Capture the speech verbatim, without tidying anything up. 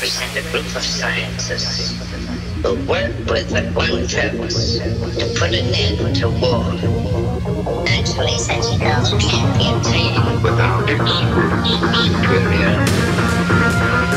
represent a group of scientists who work with the one purpose to put an end to war. Actually, such goals can't be attained without experience superior.